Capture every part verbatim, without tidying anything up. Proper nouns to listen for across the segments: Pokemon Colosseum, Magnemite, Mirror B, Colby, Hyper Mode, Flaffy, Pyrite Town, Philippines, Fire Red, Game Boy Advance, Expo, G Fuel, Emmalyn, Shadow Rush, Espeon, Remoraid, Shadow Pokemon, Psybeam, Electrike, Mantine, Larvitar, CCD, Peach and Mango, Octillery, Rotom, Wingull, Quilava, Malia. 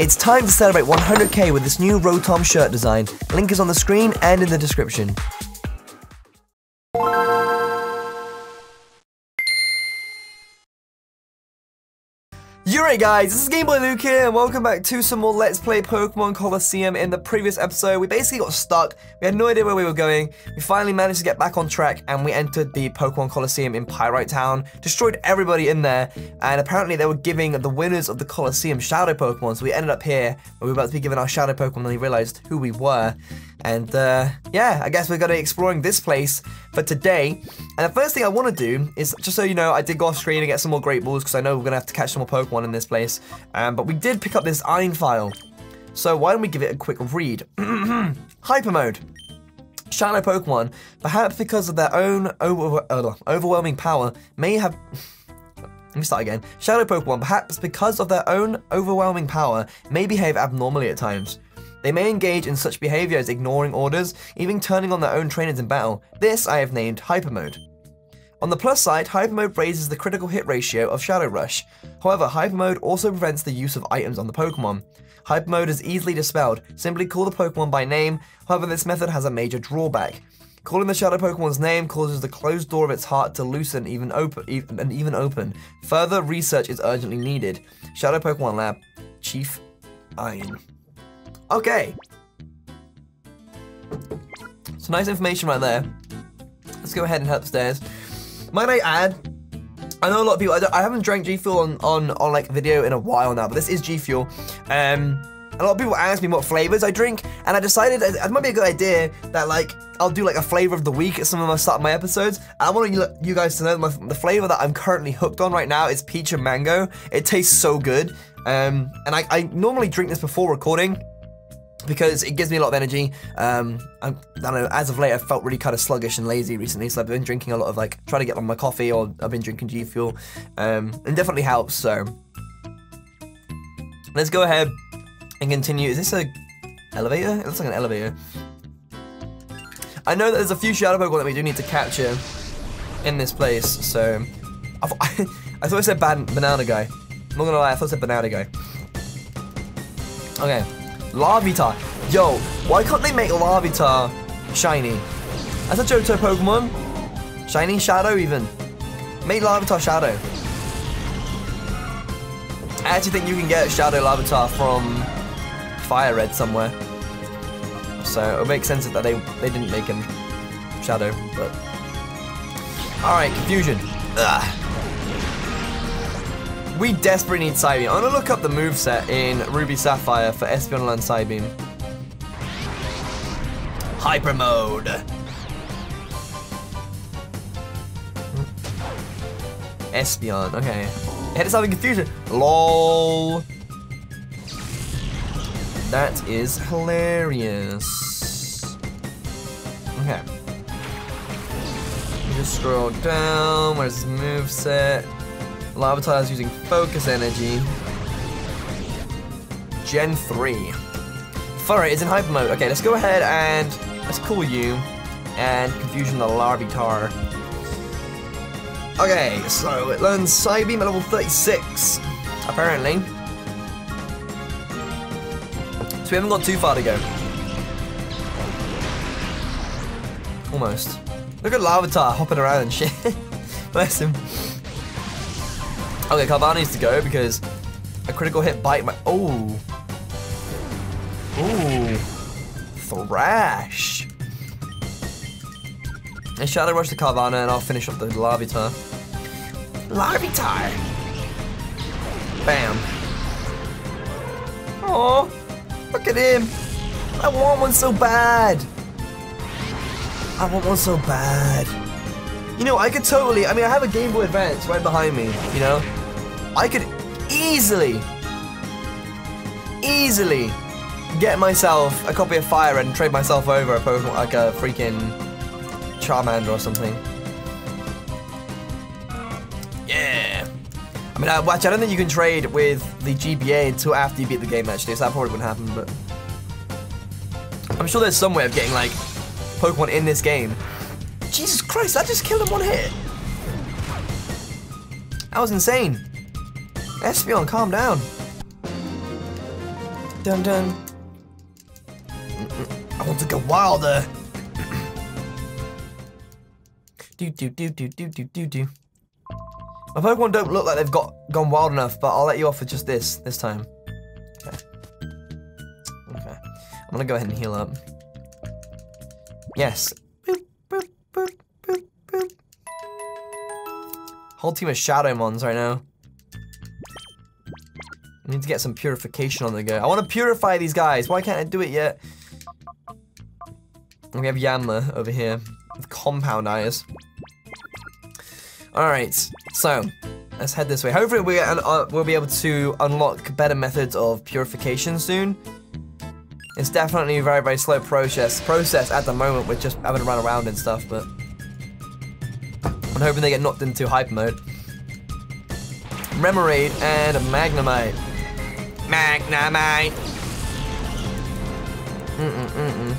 It's time to celebrate one hundred K with this new Rotom shirt design. Link is on the screen and in the description. Alright guys, this is Game Boy Luke here, and welcome back to some more Let's Play Pokemon Colosseum. In the previous episode, we basically got stuck, we had no idea where we were going, we finally managed to get back on track, and we entered the Pokemon Colosseum in Pyrite Town, destroyed everybody in there, and apparently they were giving the winners of the Colosseum Shadow Pokemon, so we ended up here, and we were about to be given our Shadow Pokemon, and we realized who we were. And uh, yeah, I guess we're going to be exploring this place for today. And the first thing I want to do is, just so you know, I did go off screen and get some more Great Balls because I know we're going to have to catch some more Pokemon in this place. Um, but we did pick up this Iron File. So why don't we give it a quick read? Hyper Mode. Shadow Pokemon, perhaps because of their own over uh, overwhelming power, may have... Let me start again. Shadow Pokemon, perhaps because of their own overwhelming power, may behave abnormally at times. They may engage in such behavior as ignoring orders, even turning on their own trainers in battle. This I have named Hyper Mode. On the plus side, Hyper Mode raises the critical hit ratio of Shadow Rush. However, Hyper Mode also prevents the use of items on the Pokemon. Hyper Mode is easily dispelled. Simply call the Pokemon by name. However, this method has a major drawback. Calling the Shadow Pokemon's name causes the closed door of its heart to loosen even open, even, and even open. Further research is urgently needed. Shadow Pokemon Lab, Chief Iron. Okay, so nice information right there. Let's go ahead and head upstairs. Might I add, I know a lot of people, I, don't, I haven't drank G Fuel on, on, on like video in a while now, but this is G Fuel. Um, a lot of people ask me what flavors I drink, and I decided it might be a good idea that like, I'll do like a flavor of the week at some of my start of my episodes. I want you guys to know that my, the flavor that I'm currently hooked on right now is Peach and Mango. It tastes so good. Um, and I, I normally drink this before recording, because it gives me a lot of energy. Um, I, I don't know, as of late I've felt really kind of sluggish and lazy recently, so I've been drinking a lot of like, trying to get on my coffee, or I've been drinking G Fuel, um, and definitely helps, so. Let's go ahead and continue. Is this a elevator? It looks like an elevator. I know that there's a few Shadow Pokemon that we do need to capture in this place, so. I, th I thought I said ban banana guy. I'm not gonna lie, I thought I said banana guy. Okay. Larvitar. Yo, why can't they make Larvitar shiny? That's a Johto Pokemon. Shiny Shadow even. Make Larvitar Shadow. I actually think you can get Shadow Larvitar from Fire Red somewhere. So it makes sense that they, they didn't make him Shadow, but... Alright, Confusion. Ugh. We desperately need Psybeam. I'm gonna look up the moveset in Ruby Sapphire for Espeon and Psybeam. Hyper Mode. Espeon, okay. It had us having confusion. LOL. That is hilarious. Okay. Just scroll down. Where's the moveset? Larvitar is using Focus Energy. Gen three. Furret is in Hyper Mode. Okay, let's go ahead and let's call you and Confusion the Larvitar. Okay, so it learns Psybeam at level thirty-six, apparently. So we haven't got too far to go. Almost. Look at Larvitar hopping around and shit. Bless him. Okay, Carvana needs to go because a critical hit bite my. Oh. Ooh. Thrash. And Shadow Rush to Carvana, and I'll finish up the Larvitar. Larvitar! Bam. Oh, look at him. I want one so bad. I want one so bad. You know, I could totally, I mean, I have a Game Boy Advance right behind me, you know? I could easily, easily get myself a copy of Fire Red and trade myself over a Pokemon, like a freaking Charmander or something. Yeah. I mean, I, watch, I don't think you can trade with the G B A until after you beat the game, actually, so that probably wouldn't happen, but... I'm sure there's some way of getting, like, Pokemon in this game. Jesus Christ, I just killed him one hit. That was insane. Espeon, calm down. dun dun. I want to go wilder. Do do do do do do do do. My Pokemon don't look like they've got gone wild enough, but I'll let you off with just this this time. Okay. Okay. I'm gonna go ahead and heal up. Yes. Boop, boop, boop, boop, boop. Whole team of Shadowmons right now. I need to get some purification on the go. I want to purify these guys. Why can't I do it yet? We have Yanma over here with compound eyes. Alright, so let's head this way. Hopefully we get an, uh, we'll be able to unlock better methods of purification soon. It's definitely a very, very slow process process at the moment. We're just having to run around and stuff, but I'm hoping they get knocked into hyper mode. Remoraid and Magnemite. Magnemite! Mm-mm-mm-mm.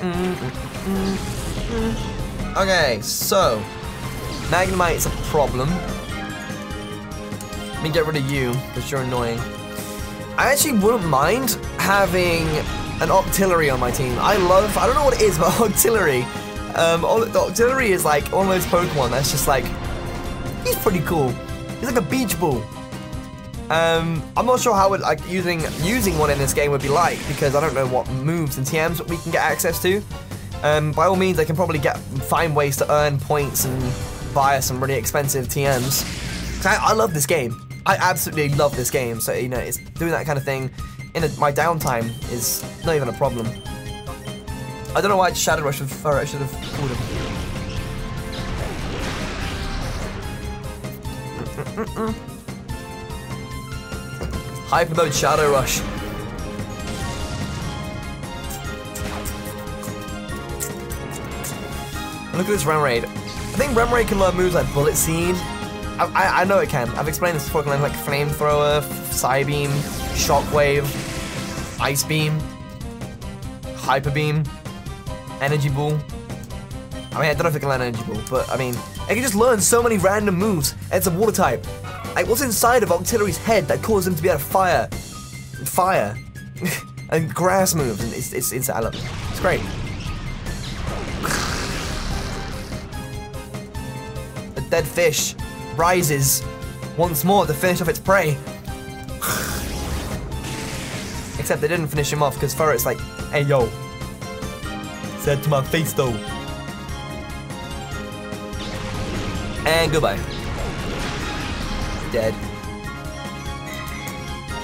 Mm-mm-mm-mm-mm-mm. Okay, so Magnemite's a problem. Let me get rid of you, because you're annoying. I actually wouldn't mind having an Octillery on my team. I love, I don't know what it is, but Octillery. Um, Octillery is like one of those Pokemon that's just like, he's pretty cool. He's like a beach ball. Um, I'm not sure how it, like using using one in this game would be like, because I don't know what moves and T Ms we can get access to. Um, by all means, I can probably get find ways to earn points and buy some really expensive T Ms. I, I love this game. I absolutely love this game. So you know, it's doing that kind of thing in a, my downtime is not even a problem. I don't know why Shadow Rush would, or I should have called him. Mm-mm. Hyper Mode Shadow Rush. Look at this Remoraid. I think Remoraid can learn moves like Bullet Seed. I, I, I know it can. I've explained this before. It can learn like Flamethrower, Psybeam, Shockwave, Ice Beam, Hyper Beam, Energy Ball. I mean, I don't know if it can learn Energy Ball, but I mean, it can just learn so many random moves. It's a water type. Like, what's inside of Octillery's head that caused him to be able to fire? Fire. And grass moves. And it's, it's, it's, I love it. It's great. The dead fish rises once more to finish off its prey. Except they didn't finish him off because Ferret's like, hey, yo. Said to my face, though. And goodbye. Dead.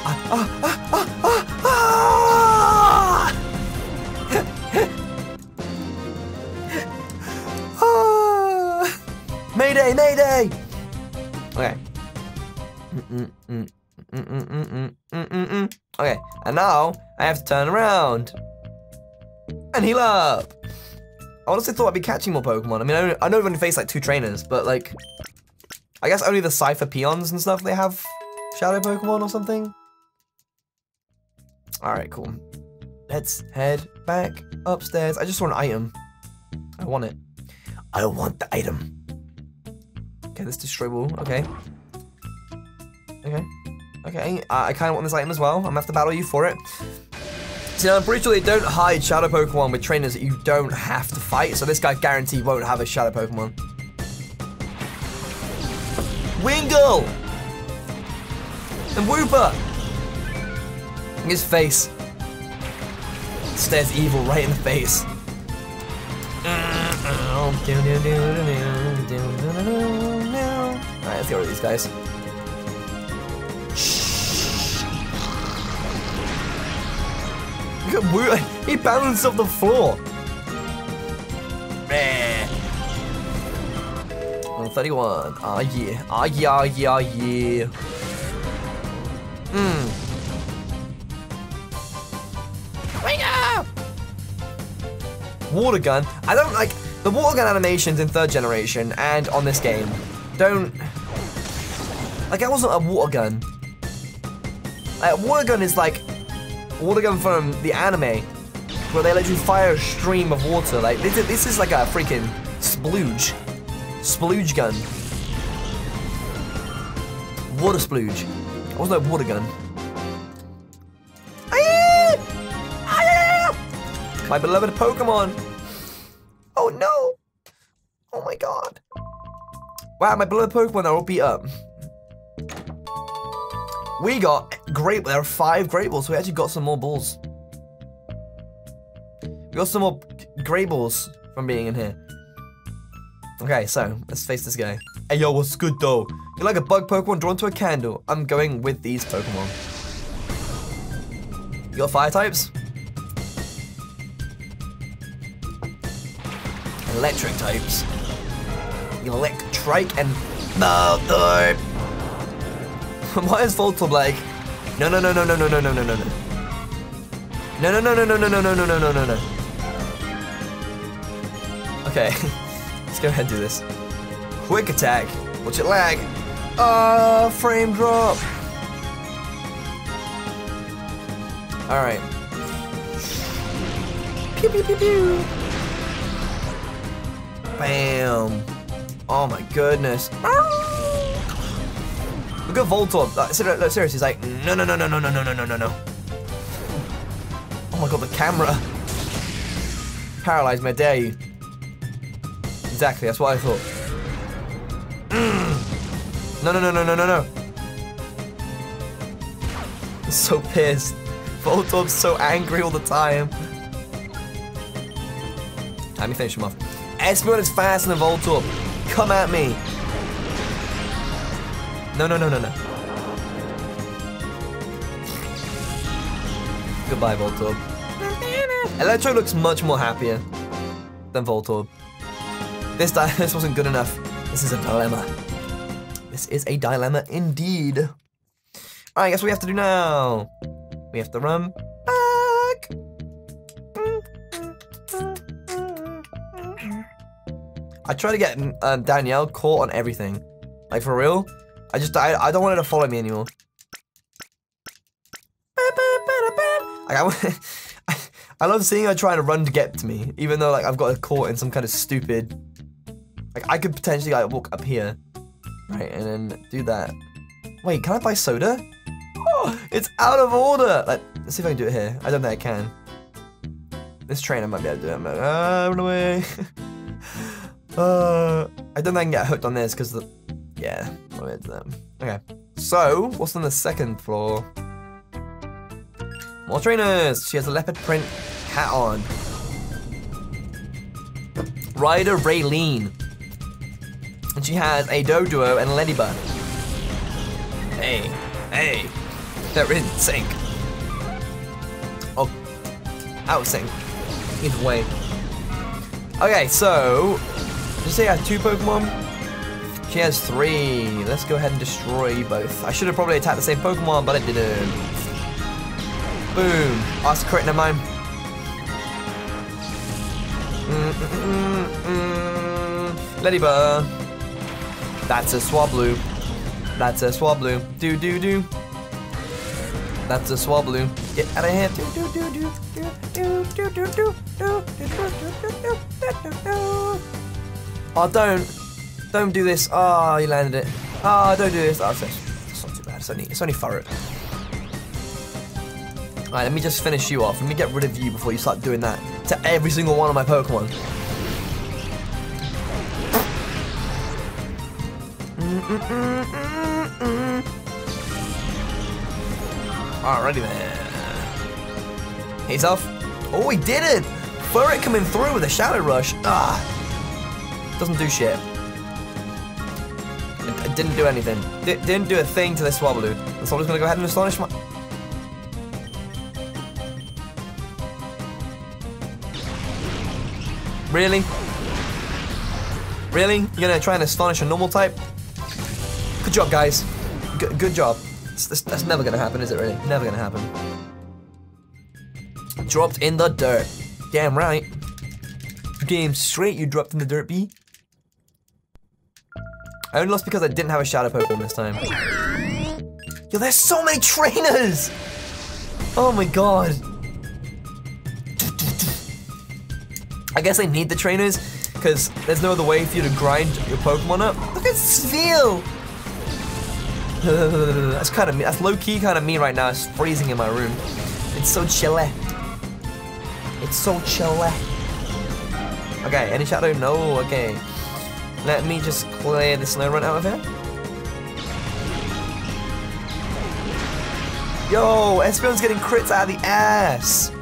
Ah, ah, ah, ah, ah, ah! Ah! Mayday, mayday! Okay. Mm-mm, mm-mm, mm-mm, mm-mm. Okay, and now I have to turn around and heal up. I honestly thought I'd be catching more Pokemon. I mean, I know, I know I've only faced like two trainers, but like, I guess only the Cipher peons and stuff, they have Shadow Pokemon or something. All right, cool. Let's head back upstairs. I just want an item. I want it. I want the item. Okay, let's destroy wall, okay. Okay, okay, uh, I kind of want this item as well. I'm gonna have to battle you for it. See, I'm pretty sure they don't hide Shadow Pokemon with trainers that you don't have to fight, so this guy guaranteed won't have a Shadow Pokemon. Wingull! And Wooper! His face stares evil right in the face. Alright, let's get rid of these guys. Look at Woo, he balanced off the floor. one thirty-one. Ah, yeah. Ah, yeah, yeah, yeah. Mmm. Water gun. I don't like the water gun animations in third generation and on this game. Don't. Like, that wasn't a water gun. Like, a water gun is like. Water gun from the anime, where they literally fire a stream of water. Like this, is, this is like a freaking splooge, splooge gun, water splooge. It wasn't a water gun. Aye! My beloved Pokemon. Oh no. Oh my god. Wow, my beloved Pokemon are all beat up. We got great, there are five Great Balls, so we actually got some more balls. We got some more Great Balls from being in here. Okay, so, let's face this guy. Hey yo, what's good though? You're like a bug Pokemon drawn to a candle. I'm going with these Pokemon. You got fire types? Electric types. Electrike and no type. Why is Voltorb like, no, no, no, no, no, no, no, no, no, no, no, no, no, no, no, no, no, no, no, no, no, no. Okay, let's go ahead and do this. Quick attack. Watch it lag. Ah, frame drop. All right. Pew pew pew pew. Bam. Oh my goodness. Look at Voltorb. Uh, seriously, he's like, no, no, no, no, no, no, no, no, no, no. Oh my god, the camera. Paralyzed me, dare you. Exactly, that's what I thought. Mm. No, no, no, no, no, no, no. I'm so pissed. Voltorb's so angry all the time. Let me finish him off. Espeon is faster than Voltorb. Come at me. No, no, no, no, no. Goodbye, Voltorb. Electro looks much more happier than Voltorb. This di this wasn't good enough. This is a dilemma. This is a dilemma indeed. All right, guess what we have to do now? We have to run back. I try to get uh, Danielle caught on everything. Like for real. I just, I, I don't want her to follow me anymore. Like, I, I love seeing her trying to run to get to me, even though like I've got her caught in some kind of stupid, like I could potentially like walk up here, right, and then do that. Wait, can I buy soda? Oh, it's out of order. Like, let's see if I can do it here. I don't think I can. This train, I might be able to do it. I'm like, ah, run away. uh, I don't think I can get hooked on this because the, yeah. Okay, so what's on the second floor? More trainers. She has a leopard print hat on. Rider Raylene, and she has a Doduo and a Ladybug. Hey, hey, they're in sync. Oh, out of sync. Either way. Okay, so did you say I have two Pokemon? She has three. Let's go ahead and destroy both. I should have probably attacked the same Pokemon, but I didn't. Boom. That's a crit, never mind. Mm -mm -mm. Ladybug. That's a Swablu. That's a Swablu. Do do do. That's a Swablu. Get out of here. Do do do do do do do do do do do. Oh, don't. Don't do this. Ah, oh, you landed it. Ah, oh, don't do this. Oh, it's, it's not too bad. It's only, it's only furrowed. Alright, let me just finish you off. Let me get rid of you before you start doing that to every single one of my Pokemon. Alrighty then. Hit yourself. Oh, he did it! Furret coming through with a Shadow Rush. Ah. Doesn't do shit. Didn't do anything. D didn't do a thing to this Swablu. The Swablu's gonna go ahead and astonish my. Really? Really? You're gonna try and astonish a normal type? Good job, guys. G good job. It's, that's, that's never gonna happen, is it? Really? Never gonna happen. Dropped in the dirt. Damn right. Damn straight. You dropped in the dirt, B. I only lost because I didn't have a Shadow Pokemon this time. Yo, there's so many trainers! Oh my god. I guess I need the trainers, because there's no other way for you to grind your Pokemon up. Look at Sveal! That's kind of me. That's low-key kind of me right now. It's freezing in my room. It's so chilly. It's so chilly. Okay, any shadow? No, okay. Let me just clear this snow run out of here. Yo, Espeon's getting crits out of the ass.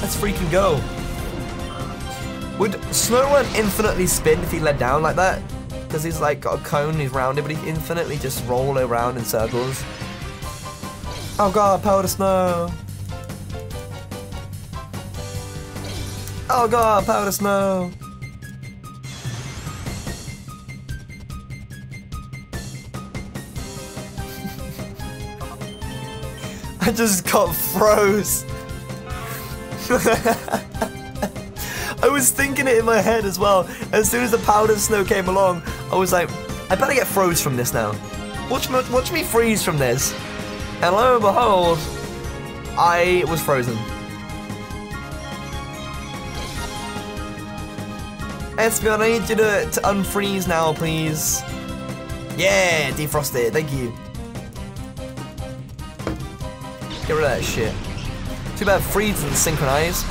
Let's freaking go. Would Snowrun infinitely spin if he led down like that? Because he's like got a cone, he's rounded, but he infinitely just roll around in circles. Oh god, powder snow! Oh god, powder snow! I just got froze! I was thinking it in my head as well. As soon as the powder snow came along, I was like, I better get froze from this now. Watch me, watch me freeze from this. And lo and behold, I was frozen. Espeon, I need you to, to unfreeze now, please. Yeah, defrost it, thank you. Get rid of that shit. Too bad freeze and synchronize.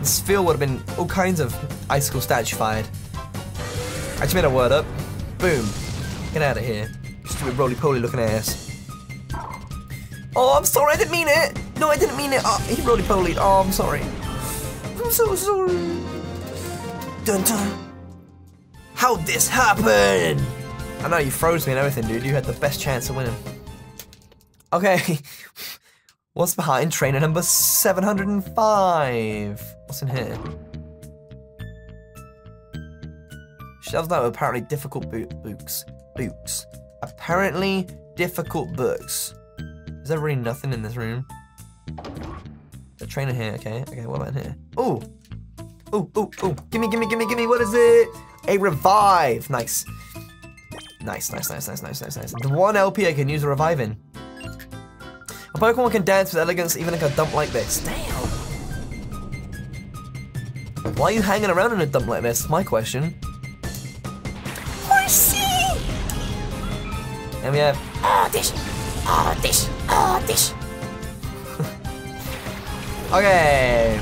This field would have been all kinds of icicle statuified. I just made a word up. Boom. Get out of here. Stupid roly-poly looking ass. Oh, I'm sorry, I didn't mean it! No, I didn't mean it! Oh, he roly-polied. Oh, I'm sorry. I'm so sorry. Dun-dun. How'd this happen? I know, you froze me and everything, dude. You had the best chance of winning. Okay. What's behind trainer number seven hundred five? What's in here? Shelves that were apparently difficult bo books. Books. Apparently difficult books. Is there really nothing in this room? The trainer here, okay. Okay, what about in here? Ooh! Ooh, ooh, ooh! Gimme, gimme, gimme, gimme! What is it? A revive! Nice. Nice, nice, nice, nice, nice, nice, nice. The one L P I can use a revive in. A Pokemon can dance with elegance even in a dump like this. Damn! Why are you hanging around in a dump like this? My question. Horsey! And we have... Oh, dish! Oh, dish! Oh, dish! Okay.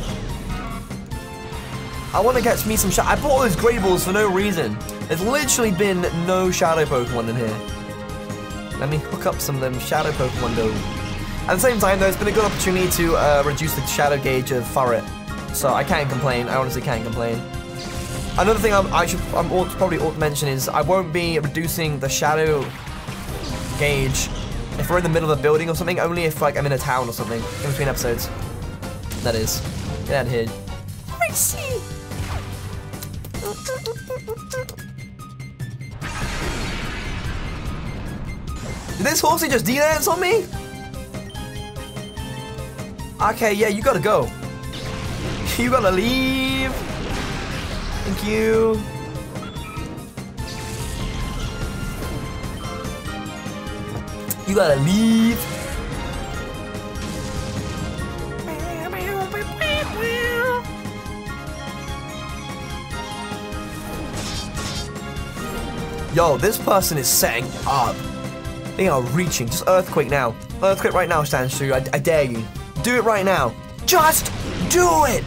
I want to catch me some shadow. I bought those Grey Balls for no reason. There's literally been no Shadow Pokemon in here. Let me hook up some of them Shadow Pokemon though. At the same time though, it's been a good opportunity to uh, reduce the shadow gauge of Fire Red. So I can't complain, I honestly can't complain. Another thing I'm, I should I'm ought, probably ought to mention is I won't be reducing the shadow gauge if we're in the middle of a building or something, only if like I'm in a town or something, in between episodes. That is. Get out of here. Did this horsey just D-dance on me? Okay, yeah, you gotta go. You gotta leave. Thank you. You gotta leave. Yo, this person is setting up. They are reaching. Just earthquake now. Earthquake right now, Stansu. I, I dare you. Do it right now. Just do it!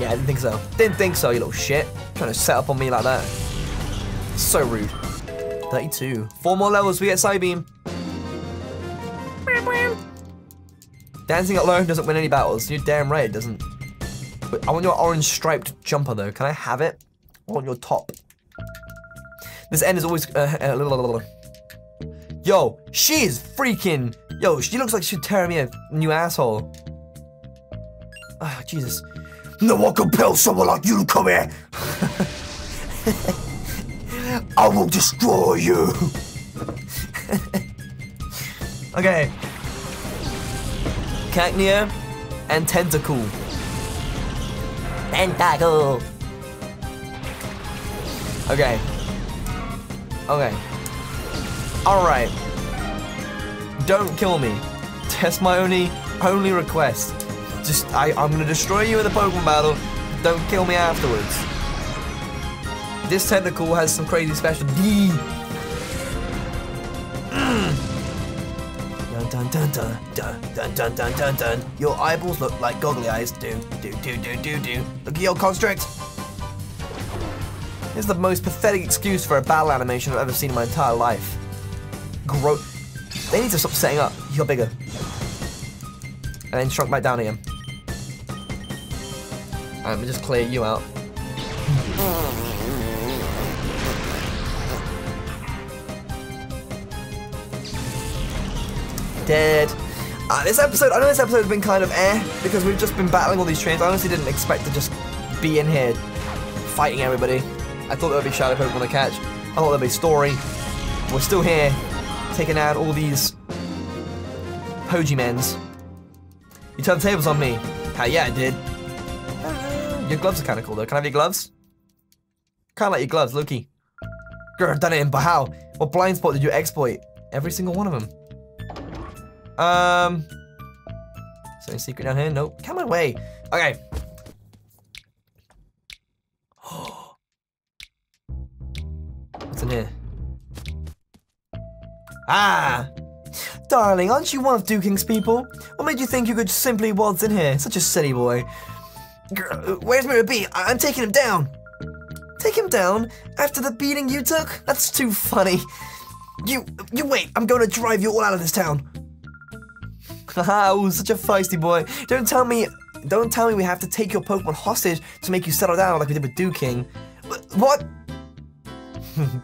Yeah, I didn't think so. Didn't think so, you little shit. Trying to set up on me like that. So rude. thirty-two. Four more levels, we get Psybeam. Dancing alone doesn't win any battles. You're damn right it doesn't. Wait, I want your orange striped jumper though. Can I have it? I want your top. This end is always... Uh, uh, blah, blah, blah. Yo, she is freaking... Yo, she looks like she's tearing me a new asshole. Ah, oh, Jesus. No one can compel someone like you to come here. I will destroy you. Okay. Cacnea and Tentacool. Tentacool. Okay. Okay. All right. Don't kill me. That's my only, only request. Just, I, I'm gonna destroy you in the Pokemon battle. Don't kill me afterwards. This Tentacool has some crazy special D. Mm. dun dun dun dun dun dun dun dun dun. Your eyeballs look like goggly eyes. Do do do do do do. Look at your constrict. This is the most pathetic excuse for a battle animation I've ever seen in my entire life. Gro- They need to stop setting up. You got bigger. And then shrunk back down again. Alright, let me just clear you out. Dead. Uh, this episode, I know this episode has been kind of eh, because we've just been battling all these trains. I honestly didn't expect to just be in here fighting everybody. I thought there would be Shadow Pokemon to catch. I thought there would be story. We're still here, taking out all these Pogimens. You turned the tables on me. Hell yeah, I did. Your gloves are kind of cool though. Can I have your gloves? Kind of like your gloves, Loki. Girl, I've done it in Bahao. What blind spot did you exploit? Every single one of them. Um, is there any secret down here? Nope. Come away. Okay. What's in here? Ah! Darling, aren't you one of Duking's people? What made you think you could simply waltz in here? Such a silly boy. Girl, where's Mirror B? I I'm taking him down! Take him down? After the beating you took? That's too funny. You, you wait, I'm going to drive you all out of this town. Haha, ooh, such a feisty boy. Don't tell me, don't tell me we have to take your Pokemon hostage to make you settle down like we did with Duking. What?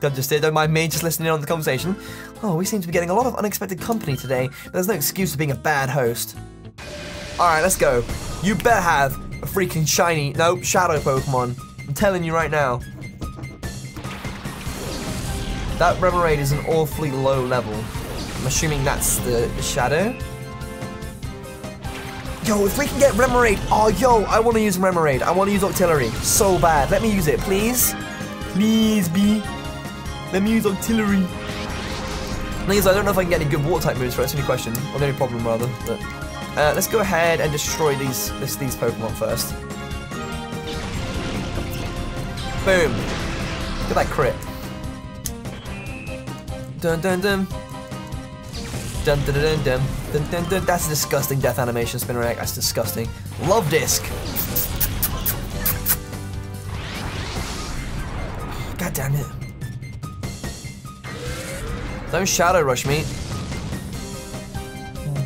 Don't just say, don't mind me, just listening in on the conversation. Oh, we seem to be getting a lot of unexpected company today. There's no excuse for being a bad host. Alright, let's go. You better have a freaking shiny, no, Shadow Pokemon. I'm telling you right now. That Remoraid is an awfully low level. I'm assuming that's the Shadow. Yo, if we can get Remoraid, oh yo, I want to use Remoraid. I want to use Octillery so bad. Let me use it, please. Please, B. Let me use Octillery. The thing is, I don't know if I can get any good water type moves for it. That's the only question, or the only problem rather. But, uh, let's go ahead and destroy these this, these Pokemon first. Boom. Look at that crit. Dun dun dun. Dun dun dun dun dun dun dun. That's a disgusting death animation, spin rack. That's disgusting. Love disc. God damn it. Don't Shadow Rush me.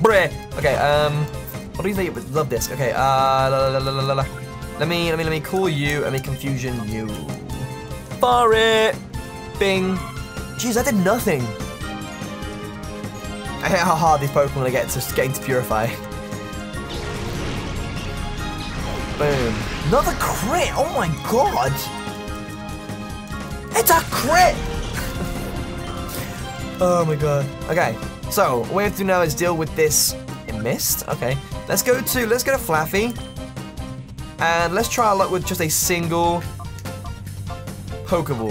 Bruh. Okay, um, what do you think? Love disc. Okay, uh, la la la la la. Let me, let me, let me call you and make confusion you. Fire it. Bing. Jeez, I did nothing. I hate how hard these Pokemon get to getting to Purify. Boom. Another crit! Oh my god! It's a crit! Oh my god. Okay, so what we have to do now is deal with this mist. Okay. Let's go to let's go to Flaffy. And let's try our luck with just a single Pokeball.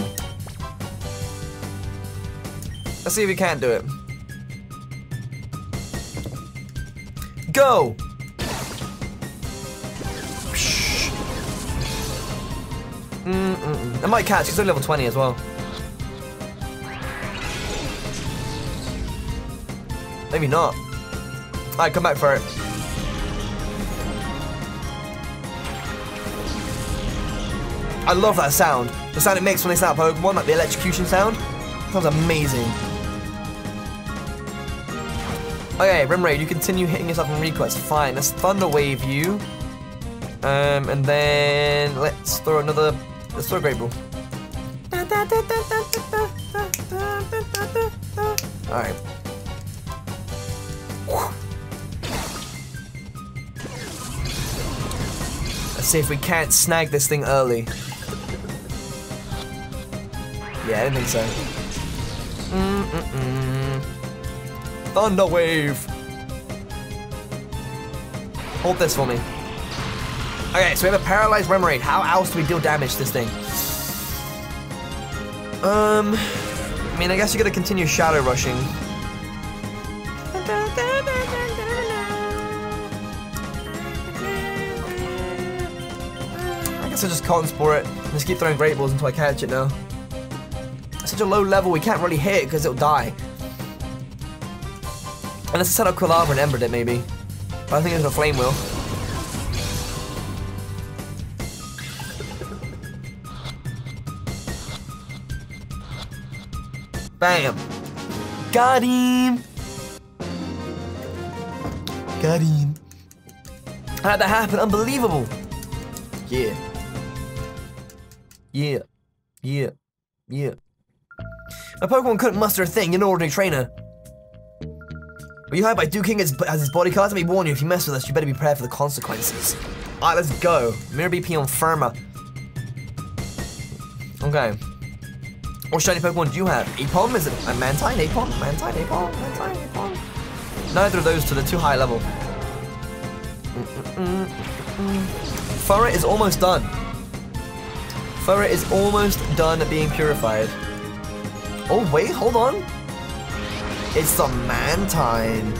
Let's see if we can't do it. Go! Mm -mm. I might catch, because I'm level twenty as well. Maybe not. Alright, come back for it. I love that sound. The sound it makes when they start Pokemon, like the electrocution sound. Sounds amazing. Okay, Remoraid, you continue hitting yourself in requests. Fine, let's Thunder Wave you. Um, and then let's throw another, let's throw a Great Ball. Alright. Let's see if we can't snag this thing early. Yeah, I didn't think so. Mm-mm-mm. Thunder Wave! Hold this for me. Okay, so we have a paralyzed Remoraid. How else do we deal damage to this thing? Um, I mean, I guess you gotta continue Shadow Rushing. I guess I'll just Cotton Spore it. Just keep throwing Great Balls until I catch it now. Such a low level, we can't really hit it because it'll die. Unless I set up Quilava and Embered it, maybe. But I think there's a Flame Wheel. Bam! Got him! Got him. How'd that happen? Unbelievable! Yeah. Yeah. Yeah. Yeah. My Pokemon couldn't muster a thing, you're an ordinary trainer. Were you hired by Duking as, as his bodyguard? Let me warn you, if you mess with us, you better be prepared for the consequences. Alright, let's go. Mirror B on Firma. Okay. What shiny Pokemon do you have? Apom? Is it a Mantine? Apom? Mantine? Apom? Mantine? Apom? Neither of those two, they're too high level. Mm -mm -mm -mm. Furret is almost done. Furret is almost done being purified. Oh wait, hold on. It's the Mantine.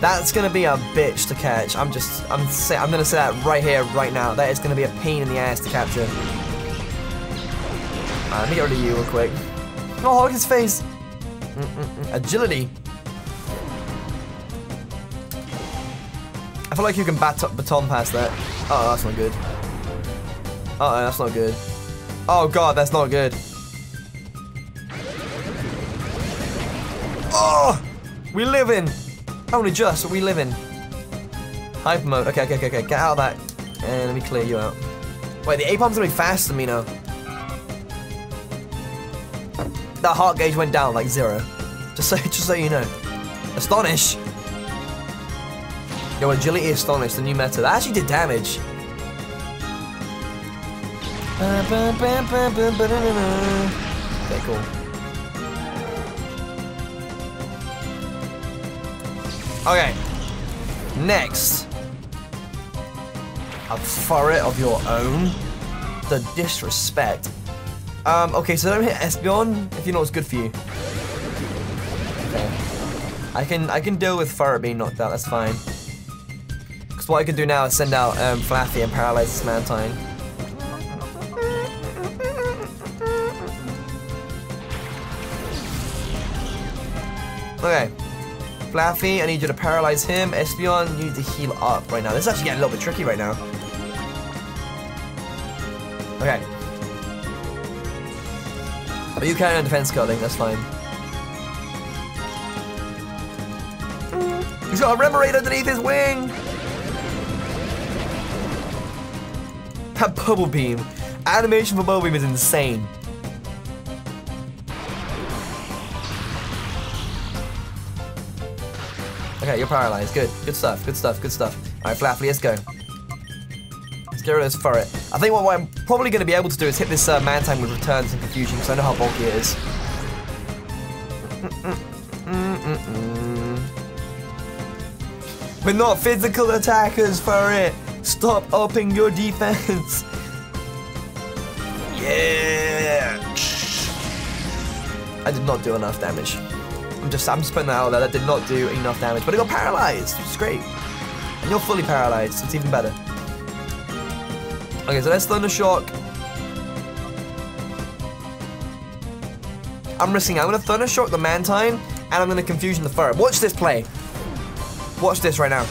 That's gonna be a bitch to catch. I'm just, I'm say, I'm gonna say that right here, right now. That is gonna be a pain in the ass to capture. Alright, let me get rid of you real quick. Oh, look at his face. Mm -mm -mm. Agility. I feel like you can bat baton past that. Uh oh, that's not good. Uh oh, that's not good. Oh god, that's not good. Oh, we live in. Only just, we live in. Hyper mode. Okay, okay, okay, okay. Get out of that, and let me clear you out. Wait, the Apom's gonna be faster than me now. That heart gauge went down like zero. Just so, just so you know. Astonish. Yo, agility astonish, the new meta. That actually did damage. Okay, cool. Okay, next, a Furret of your own, the disrespect. Um, okay, so don't hit Espeon if you know what's good for you. Okay, I can I can deal with Furret being knocked out, that's fine. Because what I can do now is send out um, Flaffy and paralyze this Mantine. Okay. Flaffy, I need you to paralyze him. Espeon, you need to heal up right now. This is actually getting a little bit tricky right now. Okay. Are you carrying on defense curling? That's fine. He's got a Remoraid underneath his wing! That Bubble Beam. Animation for Bubble Beam is insane. Okay, you're paralyzed. Good. Good stuff. Good stuff. Good stuff. Alright, Flaffy, let's go. Let's get rid of this Furret. I think what, what I'm probably going to be able to do is hit this uh, Mantine with Returns and Confusion, because I know how bulky it is. Mm-mm-mm-mm-mm. We're not physical attackers, Furret! Stop upping your defense! Yeah! I did not do enough damage. I'm just, I'm just putting that out there, that did not do enough damage, but it got paralyzed, which is great. And you're fully paralyzed, so it's even better. Okay, so let's Thunder Shock. I'm risking it. I'm gonna Thunder Shock the Mantine, and I'm gonna Confusion the Furret. Watch this play. Watch this right now.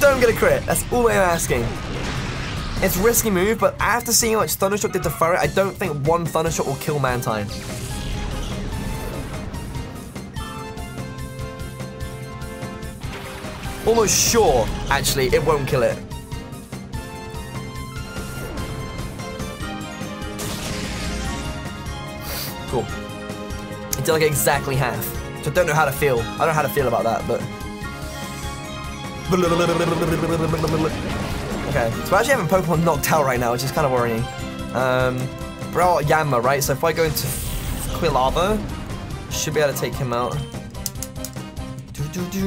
Don't get a crit, that's all I'm asking. It's a risky move, but after seeing how much Thunderstruck did to Furret, I don't think one Thunderstruck will kill Mantine. Almost sure, actually, it won't kill it. Cool. It did like exactly half, so I don't know how to feel. I don't know how to feel about that, but... Okay, so we're actually having Pokemon knocked out right now, which is kind of worrying. Um, we're out Yanma, right? So if I go into Quilava, should be able to take him out. Do, do, do.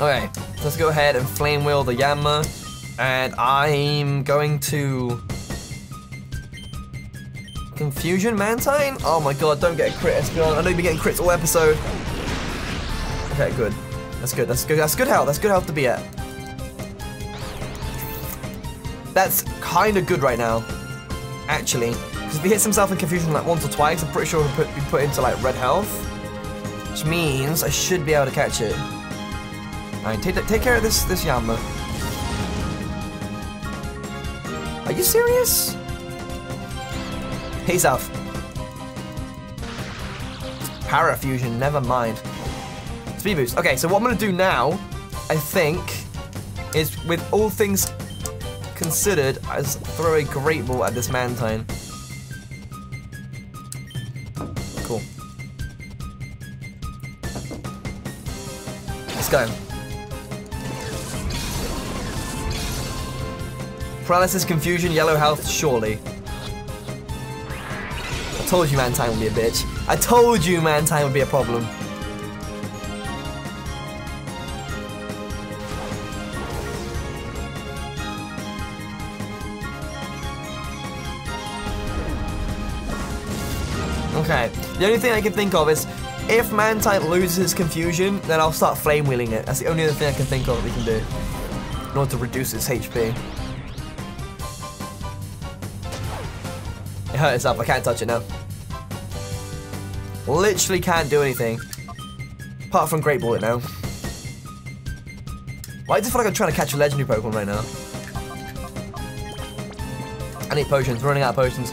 Okay, let's go ahead and Flame Wheel the Yanma, and I'm going to Confusion Mantine. Oh my god, don't get a crit, Espeon. I know you've been getting crits all episode. Okay, good. That's good, that's good, that's good health, that's good health to be at. That's kinda good right now. actually. Because if he hits himself in confusion like once or twice, I'm pretty sure he'll put, be put into like red health. Which means I should be able to catch it. Alright, take, take care of this, this Yammer. Are you serious? Peace out. Parafusion, never mind. Speed boost. Okay, so what I'm gonna do now, I think, is with all things considered, I just throw a Great Ball at this Mantine. Cool. Let's go. Paralysis, confusion, yellow health, surely. I told you Mantine would be a bitch. I told you Mantine would be a problem. Okay, the only thing I can think of is if Mantine loses confusion, then I'll start flame wheeling it. That's the only other thing I can think of that we can do in order to reduce its H P. It hurt itself, I can't touch it now. Literally can't do anything. Apart from Great Ball it now. Why do I feel like I'm trying to catch a legendary Pokemon right now? I need potions, we're running out of potions.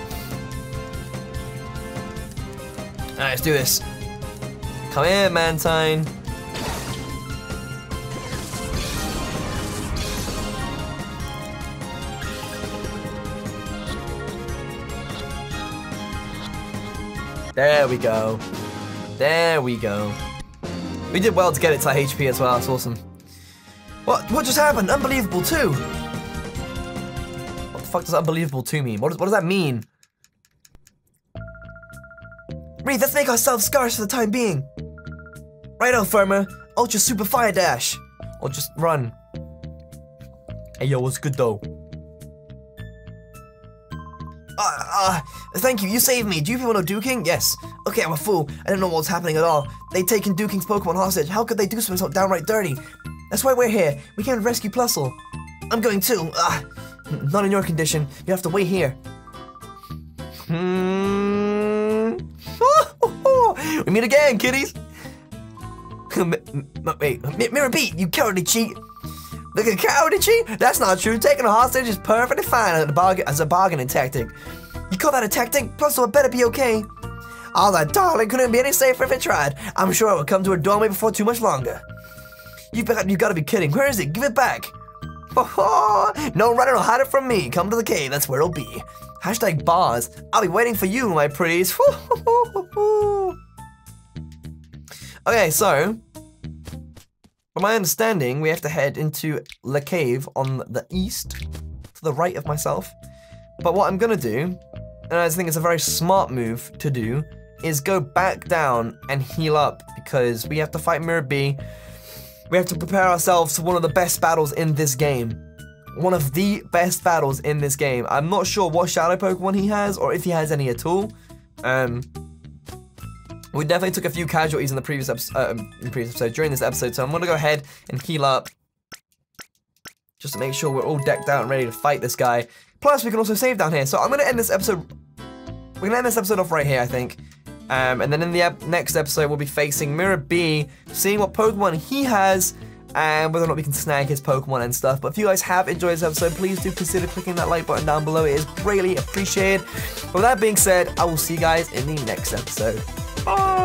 Alright, let's do this. Come here, Mantine. There we go. There we go. We did well to get it to H P as well, that's awesome. What What just happened? Unbelievable two! What the fuck does unbelievable two mean? What does, what does that mean? Reed, let's make ourselves scarce for the time being. Right on, Firmer. Ultra Super Fire Dash. Or just run. Hey, yo, what's good, though? Ah, uh, uh, thank you. You saved me. Do you people know Duking? Yes. Okay, I'm a fool. I don't know what's happening at all. They've taken Duking's Pokemon hostage. How could they do something so downright dirty? That's why we're here. We can't rescue Plusle. I'm going too. Ah, uh, not in your condition. You have to wait here. Hmm. We meet again, kiddies! Wait, Mirror B, you cowardly cheat! Look at cowardly cheat? That's not true. Taking a hostage is perfectly fine as a, bargain, as a bargaining tactic. You call that a tactic? Plus, it better be okay. Oh, that darling couldn't be any safer if it tried. I'm sure it would come to a doorway before too much longer. You've, you've got to be kidding. Where is it? Give it back! No runner will hide it from me. Come to the cave. That's where it'll be. Hashtag bars. I'll be waiting for you, my pretties. Okay, so, from my understanding, we have to head into the cave on the east, to the right of myself. But what I'm gonna do, and I think it's a very smart move to do, is go back down and heal up, because we have to fight Mirror B. We have to prepare ourselves for one of the best battles in this game. One of the best battles in this game. I'm not sure what Shadow Pokemon he has, or if he has any at all. Um... We definitely took a few casualties in the previous episode, uh, in previous episode, during this episode, so I'm gonna go ahead and heal up. Just to make sure we're all decked out and ready to fight this guy. Plus, we can also save down here, so I'm gonna end this episode, we're gonna end this episode off right here, I think. Um, and then in the ep next episode, we'll be facing Mirror B, seeing what Pokemon he has, and whether or not we can snag his Pokemon and stuff. But if you guys have enjoyed this episode, please do consider clicking that like button down below, it is greatly appreciated. But with that being said, I will see you guys in the next episode. Bye!